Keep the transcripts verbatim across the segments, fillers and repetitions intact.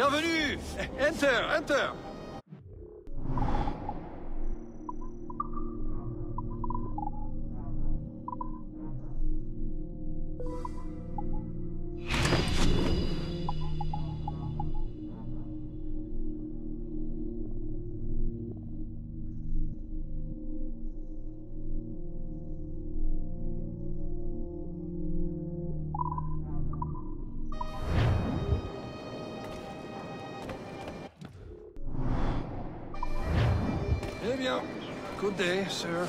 Bienvenue! Enter! Enter! Good day, sir.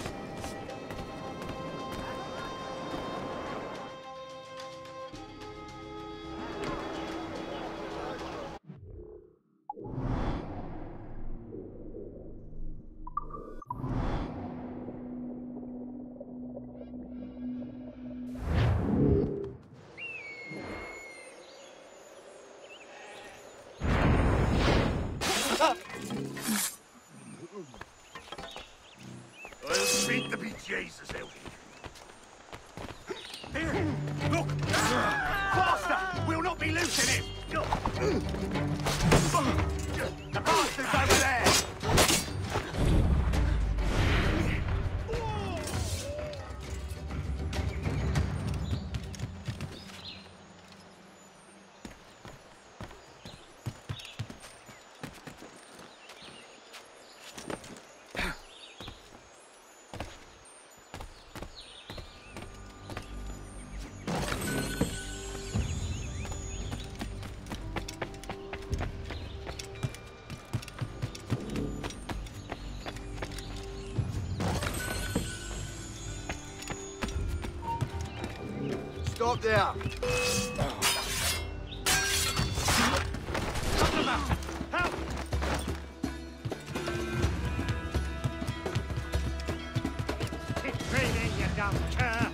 Jesus, out here. Here, look! Faster! We'll not be losing him! The bastard's over there! Stop there! Help! Keep training, you dumb cur!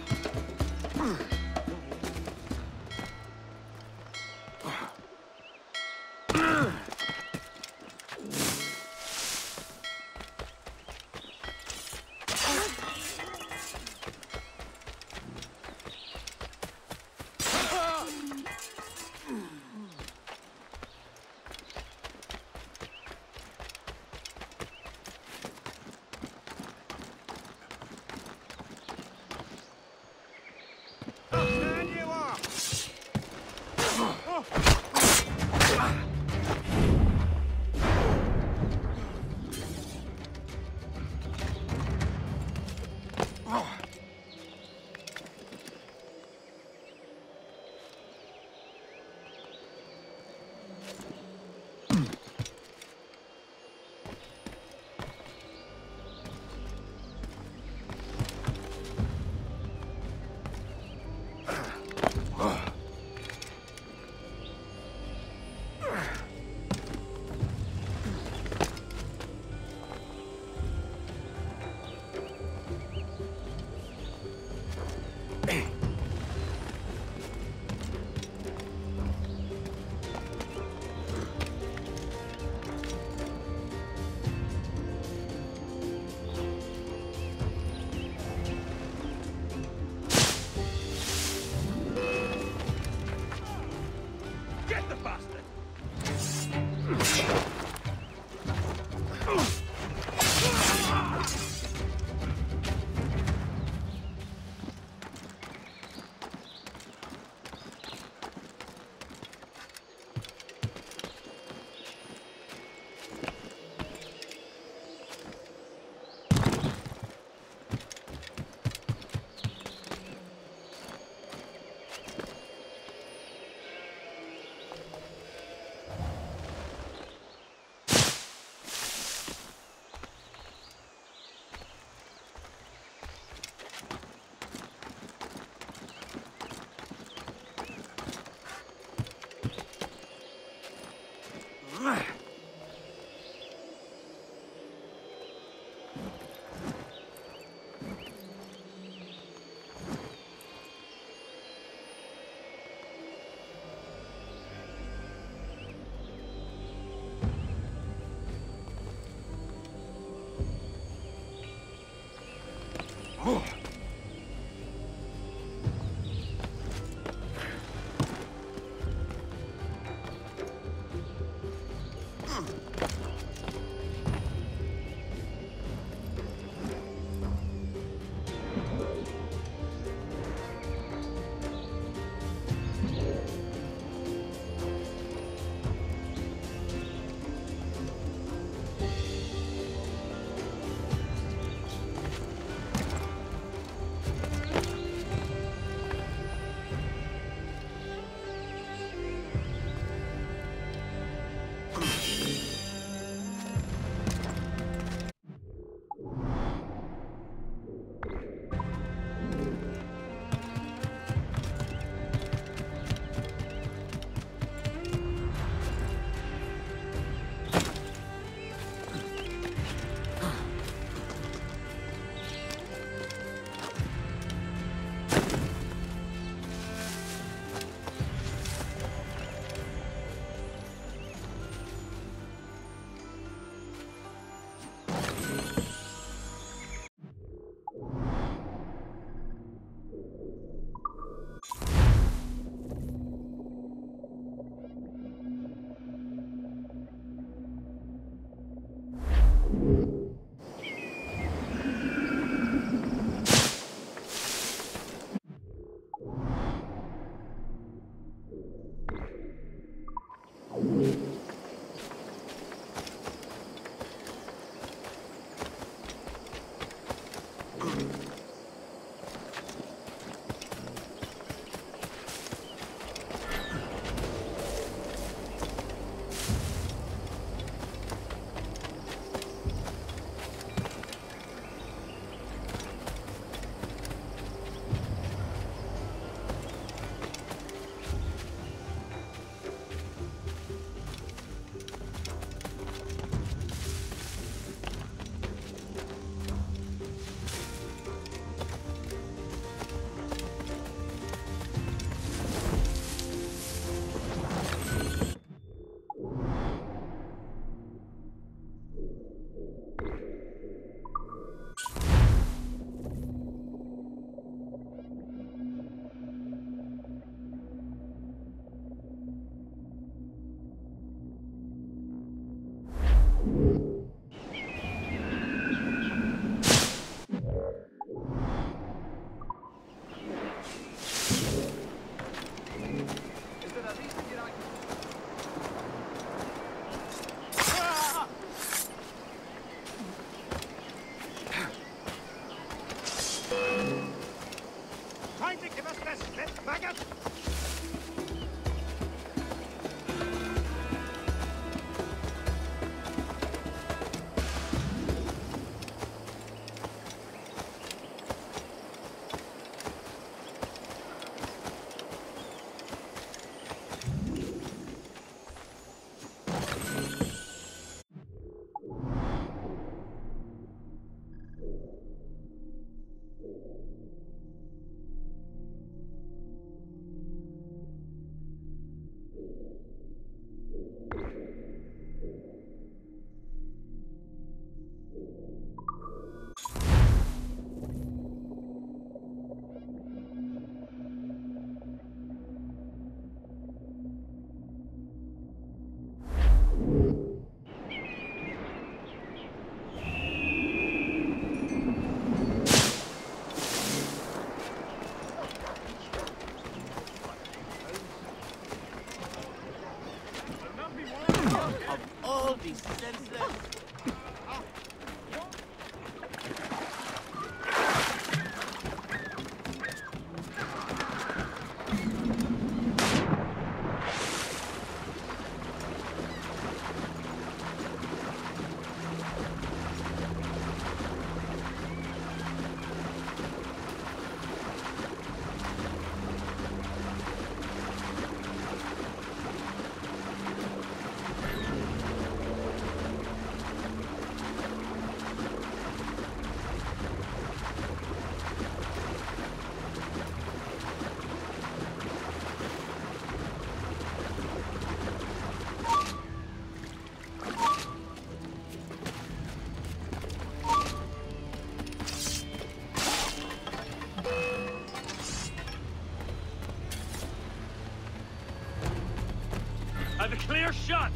A clear shot!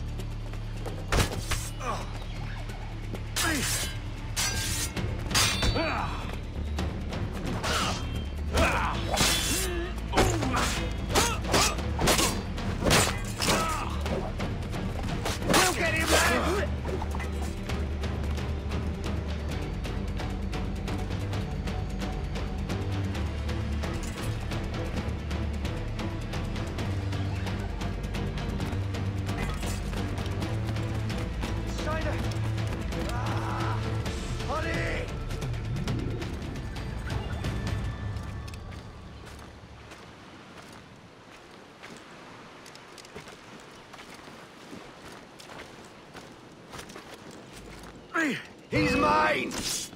Ugh. He's mine!